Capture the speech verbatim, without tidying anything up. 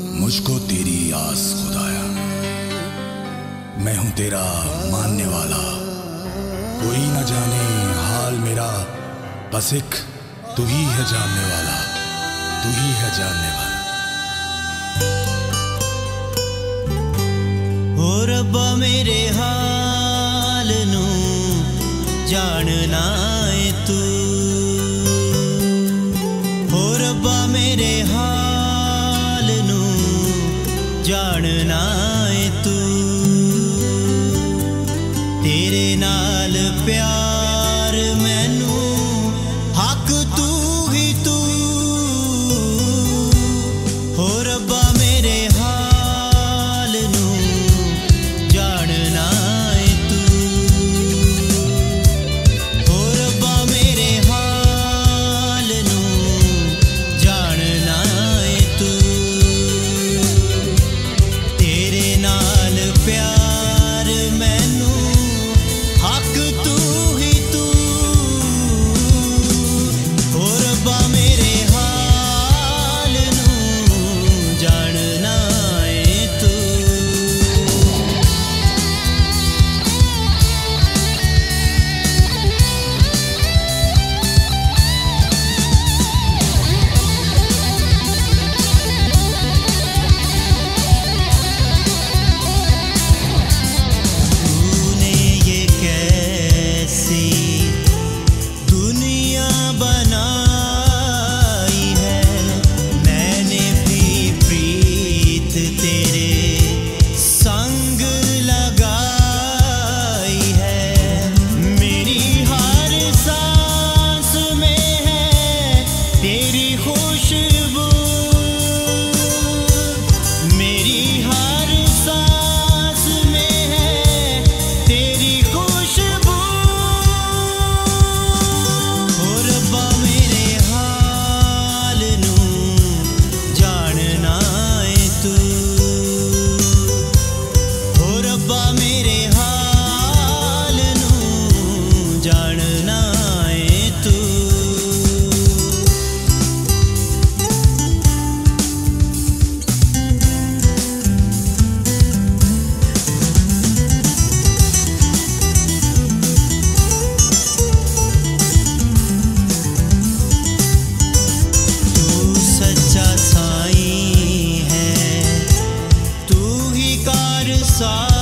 मुझको तेरी आस खुदाया, मैं हूं तेरा मानने वाला। कोई न जाने हाल मेरा, बस एक तू ही है जानने वाला, तू ही है जानने वाला। ओ रब्बा मेरे हाल नू जानना है तू, ओ रब्बा मेरे हाल नू जानना है तू। तेरे नाल प्यार मैनू हक तू ही तू, हो रब्बा मेरे हाल नू जानना है तू, हो रब्बा मेरे हाल नू जानना है तू। तेरे नाल प्यार साथ